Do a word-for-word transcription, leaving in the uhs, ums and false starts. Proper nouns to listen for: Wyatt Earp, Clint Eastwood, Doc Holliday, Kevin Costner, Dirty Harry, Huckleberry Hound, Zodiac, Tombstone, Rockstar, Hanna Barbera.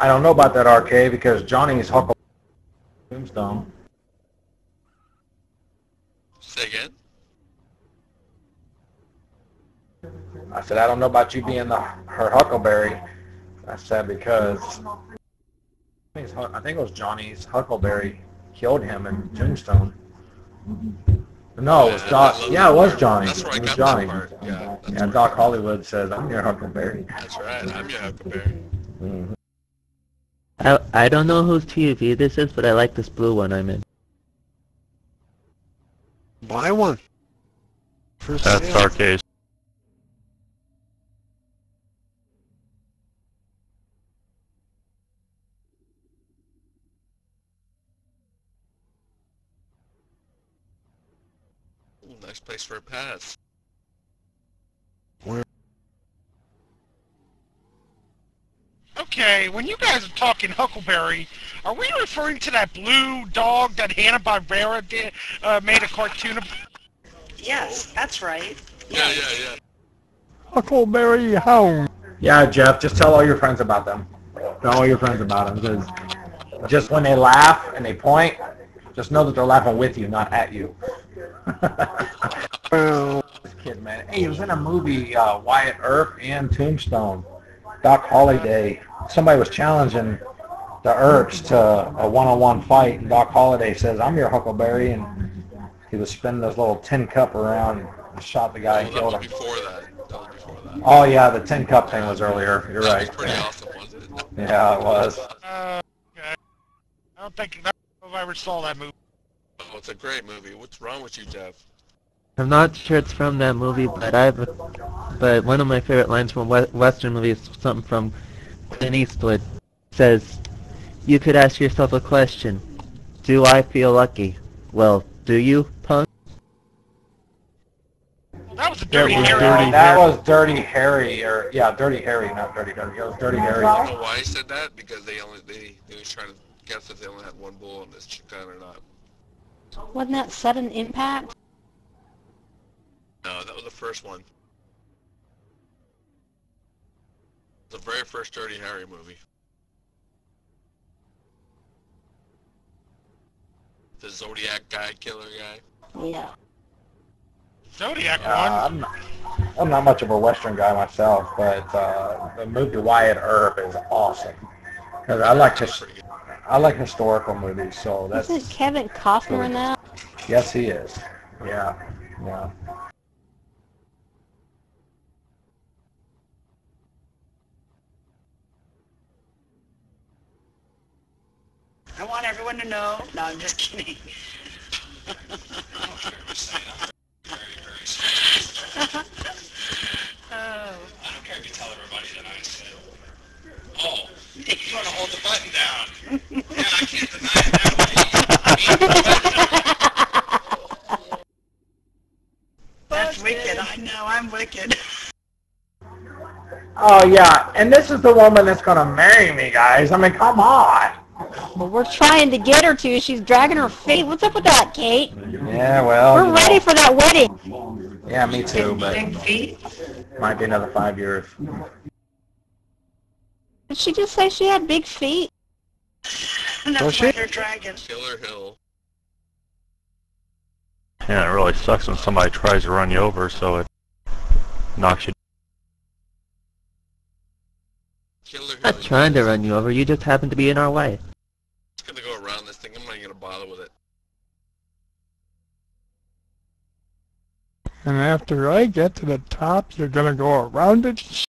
I don't know about that, R K, because Johnny's Huckleberry Tombstone. Say again? I said, I don't know about you being the, her Huckleberry. I said, because I think it was Johnny's Huckleberry killed him in Tombstone. No, it was Doc. Yeah, it was Johnny. That's right. It was Johnny. Yeah, yeah, Doc Hollywood says, I'm your Huckleberry. That's right. I'm your Huckleberry. Mm-hmm. I, I don't know whose T V this is, but I like this blue one I'm in. Buy one. For That's sale. Our case. Nice place for a pass. Where? Okay, when you guys are talking Huckleberry, are we referring to that blue dog that Hanna Barbera did, uh, made a cartoon of? Yes, that's right. Yeah, yeah, yeah. Huckleberry Hound. Yeah, Jeff, just tell all your friends about them. Tell all your friends about them. Cause just when they laugh and they point, just know that they're laughing with you, not at you. This kid, man. Hey, he was in a movie, uh, Wyatt Earp and Tombstone. Doc Holliday. Somebody was challenging the Earps to a one-on-one fight, and Doc Holliday says, "I'm your Huckleberry," and he was spinning this little tin cup around and shot the guy and killed him. Before that. That was before that. Oh yeah, the tin cup thing was earlier. You're right. That was pretty awesome, wasn't it? Yeah, it was. Uh, okay. I don't think I ever saw that movie. Oh, it's a great movie. What's wrong with you, Jeff? I'm not sure it's from that movie, but I've, but one of my favorite lines from a Western movie is something from Clint Eastwood. It says, "You could ask yourself a question. Do I feel lucky? Well, do you, punk?" Well, that was a Dirty Harry. Dirty that Harry. was Dirty Harry, or yeah, Dirty Harry, not Dirty Harry. It was Dirty Harry. I don't know why he said that, because they only they they was trying to guess if they only had one bullet in this gun or not. Wasn't that Sudden Impact? No, that was the first one. The very first Dirty Harry movie. The Zodiac guy, killer guy. Yeah. Zodiac uh, one? I'm, I'm not much of a Western guy myself, but uh, the movie Wyatt Earp is awesome. Because I like his, I like historical movies, so that's... Isn't Kevin Costner in that? Yes, he is. Yeah, yeah. I want everyone to know. No, I'm just kidding. Oh. I don't care if you tell everybody that I said, "Oh, you want to hold the button down." Yeah, I can't deny it that way. That's wicked. I know, I'm wicked. Oh, yeah. And this is the woman that's going to marry me, guys. I mean, come on. Well, we're trying to get her to. She's dragging her feet. What's up with that, Kate? Yeah, well... We're ready for that wedding. Yeah, me too, but... Might be another five years. Did she just say she had big feet? And that's why they're dragging. Killer Hill. Yeah, it really sucks when somebody tries to run you over, so it knocks you down. I'm not trying to run you over, you just happen to be in our way. It's gonna go around this thing, I'm not gonna bother with it. And after I get to the top, you're gonna go around it.